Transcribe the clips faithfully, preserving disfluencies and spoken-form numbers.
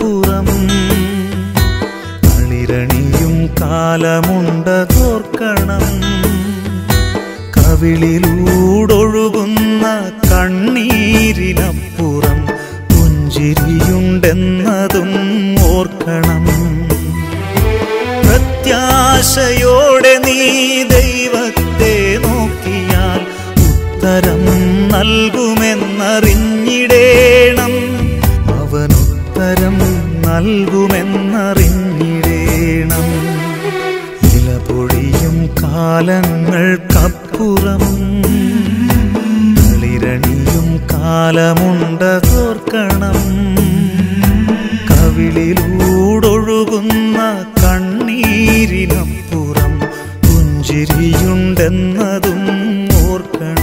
കടപ്പുറം കളിരണിയും കാലമുണ്ടോർക്കണം കവിളിലൂടൊഴുകുന്ന കണ്ണീരിനപ്പുറം പുഞ്ചിരിയുണ്ടെന്നതും ഓർക്കണം പ്രത്യാശയോടെ നീ ദൈവത്തെ നോക്കിയാൽ ഉത്തരം നൽകുമെന്നറിഞ്ഞിടേണം അവനുത്തരം നൽകുമെന്നറിഞ്ഞിടേണം ഇലപൊഴിയും കാലങ്ങൾക്കപ്പുറം കളിരണിയും കാലമുണ്ടോർക്കണം കവിളിലൂടൊഴുകുന്ന കണ്ണീരിനപ്പുറം പുഞ്ചിരിയുണ്ടെന്നതും ഓർക്കണം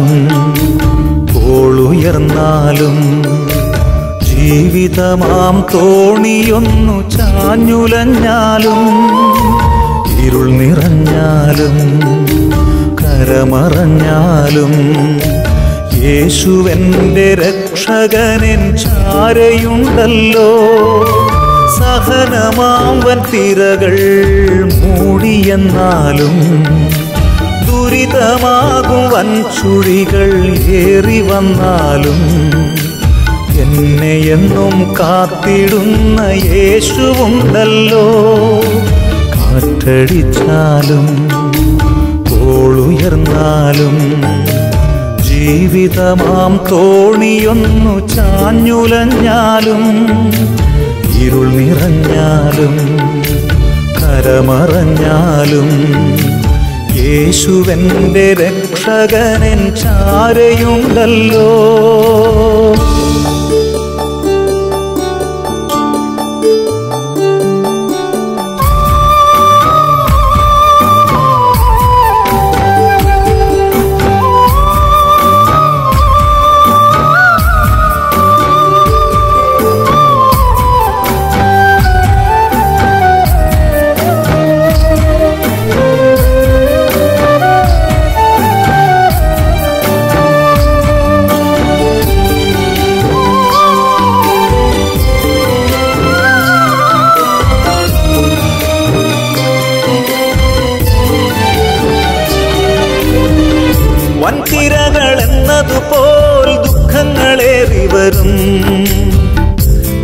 ും കോളുയർന്നാലും ജീവിതമാം തോണിയൊന്നു ചാഞ്ഞുലഞ്ഞാലും ഇരുൾ നിറഞ്ഞാലും കരമറഞ്ഞാലും യേശുവെൻ്റെ രക്ഷകനൻ ചാരയുണ്ടല്ലോ. സഹനമാം വൻ തിരകൾ മൂടിയെന്നാലും ദുരിതമാകും വൻചുഴികൾ ഏറി വന്നാലും എന്നെ എന്നും കാത്തിടുന്ന യേശുവുണ്ടല്ലോ. കാറ്റടിച്ചാലും കോളുയർന്നാലും ജീവിതമാം തോണിയൊന്നു ചാഞ്ഞുലഞ്ഞാലും ഇരുൾ നിറഞ്ഞാലും കരമറഞ്ഞാലും യേശുവെൻ്റെ രക്ഷകനൻ ചാരയുണ്ടല്ലോ.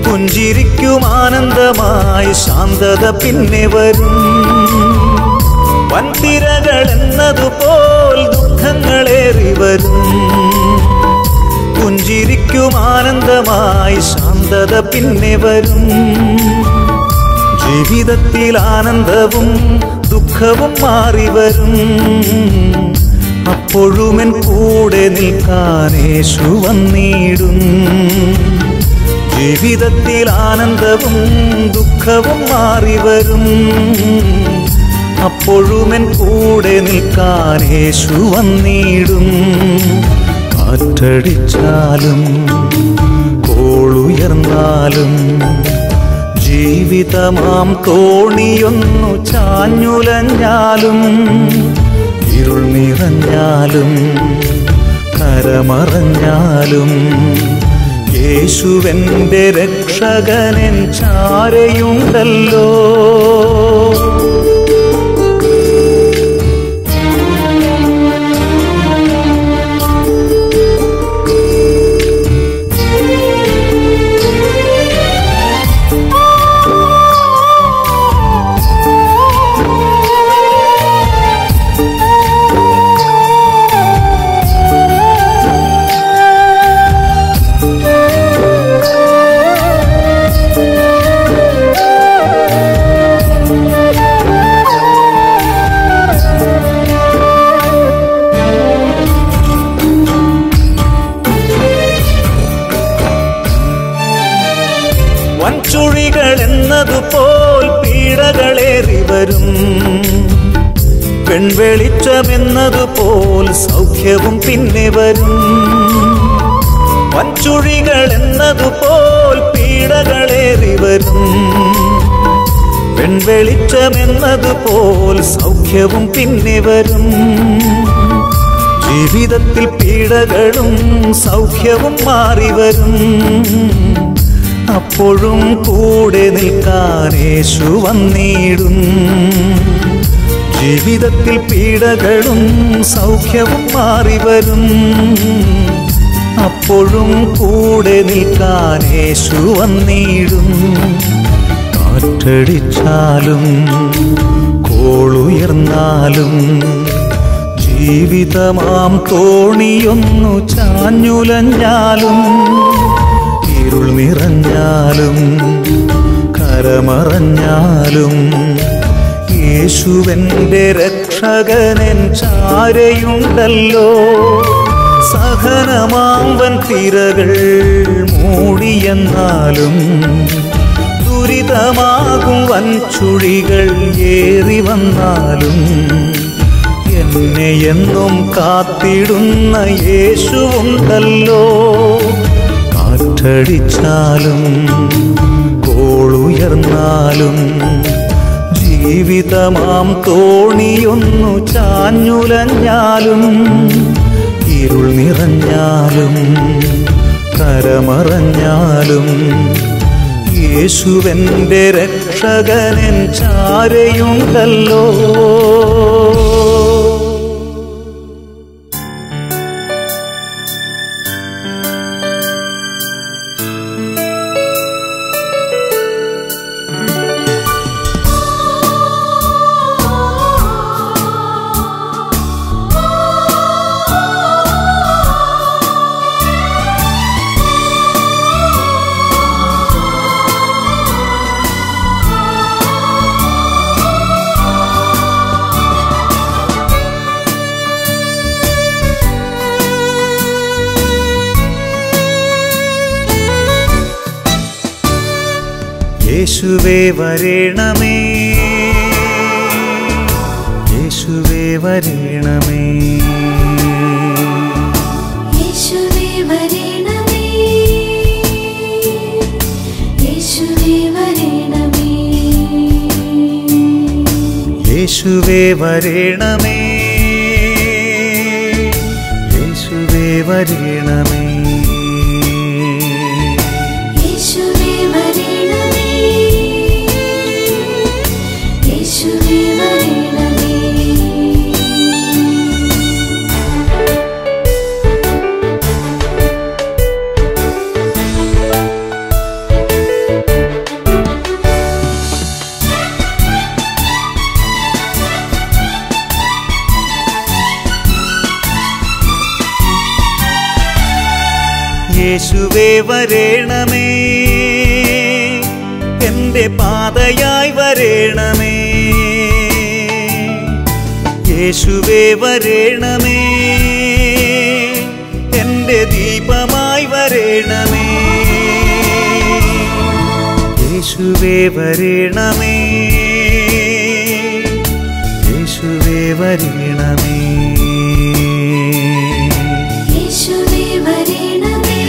പുഞ്ചിരിക്കും ആനന്ദമായി ശാന്തത പിന്നെ വരും. വൻതിരകൾ എന്നതുപോൽ ദുഃഖങ്ങളേറി വരും. പുഞ്ചിരിക്കും ആനന്ദമായി ശാന്തത പിന്നെ വരും. ജീവിതത്തിൽ ആനന്ദവും ദുഃഖവും മാറി വരും. അപ്പോഴുമെൻ കൂടെ നിൽക്കാൻ യേശു വന്നിടും. ജീവിതത്തിൽ ആനന്ദവും ദുഃഖവും മാറി വരും. അപ്പോഴുമെൻ കൂടെ നിൽക്കാൻ യേശു വന്നിടും. കാറ്റടിച്ചാലും കോളുയർന്നാലും ജീവിതമാം തോണിയൊന്നു ചാഞ്ഞുലഞ്ഞാലും ഇരുൾ നിറഞ്ഞാലും കരമറഞ്ഞാലും യേശുവെൻ്റെ രക്ഷകനൻ ചാരയുണ്ടല്ലോ. പെൺവെളിച്ചമെന്നതുപോൽ സൗഖ്യവും പിന്നെ വരും. വഞ്ചുഴികൾ എന്നതുപോൽ പീഡകളേറി വരും. പെൺവെളിച്ചമെന്നതുപോൽ സൗഖ്യവും പിന്നെ വരും. ജീവിതത്തിൽ പീഡകളും സൗഖ്യവും മാറി വരും. അപ്പോഴും കൂടെ നിൽക്കാൻ യേശു വന്നിടും. ജീവിതത്തിൽ പീഡകളും സൗഖ്യവും മാറി വരും. അപ്പോഴും കൂടെ നിൽക്കാൻ യേശു വന്നിടും. കാറ്റടിച്ചാലും കോളുയർന്നാലും ജീവിതമാം തോണിയൊന്നു ചാഞ്ഞുലഞ്ഞാലും ഇരുൾ നിറഞ്ഞാലും കരമറഞ്ഞാലും യേശുവെൻ്റെ രക്ഷകനൻ ചാരയുണ്ടല്ലോ. സഹനമാവൻ തിരകൾ മൂടിയെന്നാലും ദുരിതമാകും വൻചുഴികൾ ഏറി വന്നാലും എന്നെ എന്നും കാത്തിടുന്ന യേശുവുണ്ടല്ലോ. കാറ്റടിച്ചാലും കോളുയർന്നാലും ജീവിതമാം തോണിയൊന്നു ചാഞ്ഞുലഞ്ഞാലും ഇരുൾ നിറഞ്ഞാലും കരമറഞ്ഞാലും യേശുവെൻ്റെ രക്ഷകനൻ ചാരയുണ്ടല്ലോ. യേശുവേ വരേണമേ, യേശുവേ വരേണമേ, യേശുവേ വരേണമേ, യേശുവേ വരേണമേ, യേശുവേ വരേണമേ, യേശുവേ വരേണമേ, യേശുവേ വരേണമേ, എൻ്റെ പാതയായി വരേണമേ. യേശുവേ വരേണമേ, എൻ്റെ ദീപമായി വരേണമേ. യേശുവേ വരേണമേ, യേശുവേ വരേണമേ, യേശുവേ വരേണമേ,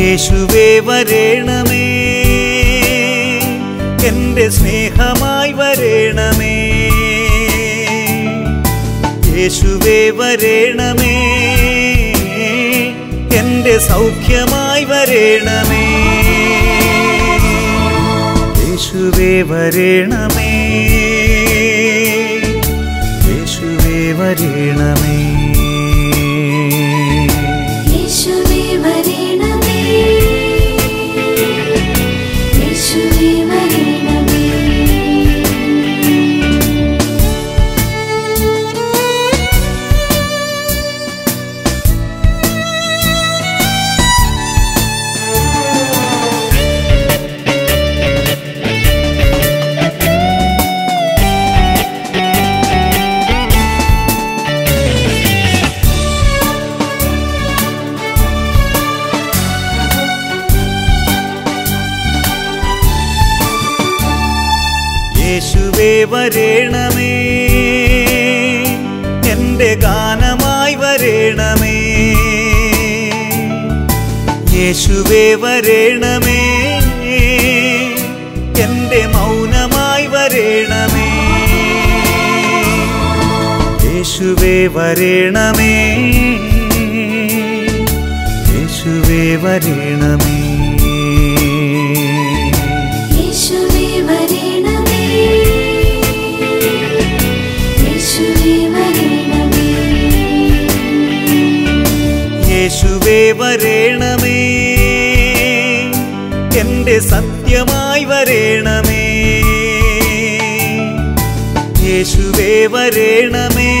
യേശുവേ വരേണമേ, എൻ്റെ സ്നേഹമായി വരേണമേ. യേശുവേ വരേണമേ, എൻ്റെ സൗഖ്യമായി വരേണമേ. യേശുവേ വരേണമേ, യേശുവേ വരേണമേ, യേശുവേ വരേണമേ, യേശുവേ വരേണമേ. वरणमे എന്റെ ഗാനമായി വരണമേ യേശുവേ വരണമേ എന്റെ മൗനമായി വരണമേ യേശുവേ വരണമേ യേശുവേ വരണമേ യേശുവേ വരണമേ എന്റെ സത്യമായി വരണമേ യേശുവേ വരണമേ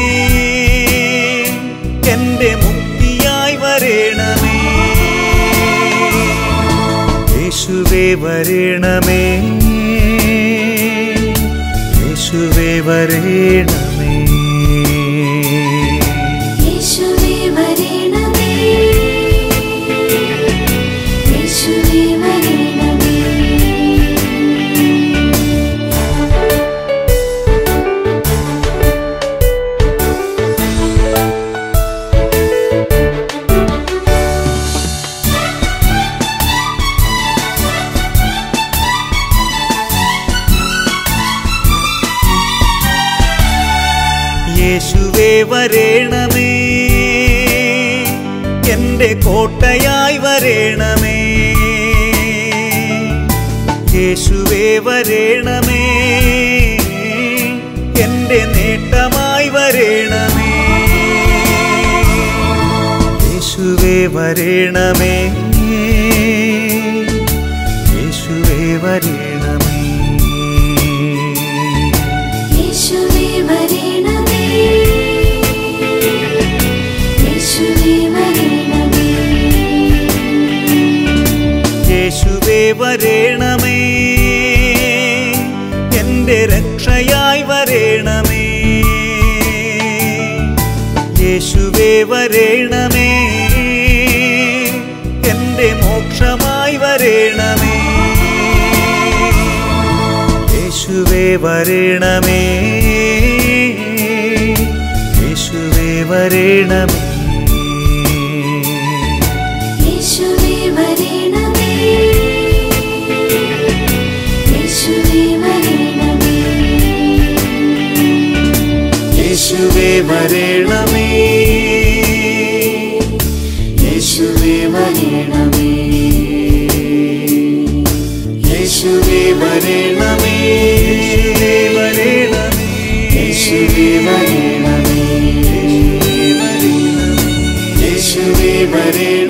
എന്റെ മുക്തിയായി വരണമേ യേശുവേ വരണമേ യേശുവേ വരണമേ യേശുവേ വരണമേ എന്റെ കോട്ടയായി വരണമേ യേശുവേ വരണമേ എന്റെ നേട്ടമായി വരണമേ യേശുവേ വരണമേ യേശുവേ വരണമേ യേശുവേ വരണമേ യേശുവേ വരണമേ എന്റെ രക്ഷയായി വരണമേ യേശുവേ വരണമേ എന്റെ മോക്ഷമായി വരണമേ യേശുവേ വരണമേ യേശുവേ വരണമേ യേശുവേ വരണമേ യേശുവേ വരണമേ യേശുവേ വരണമേ യേശുവേ വരണമേ യേശുവേ വരണമേ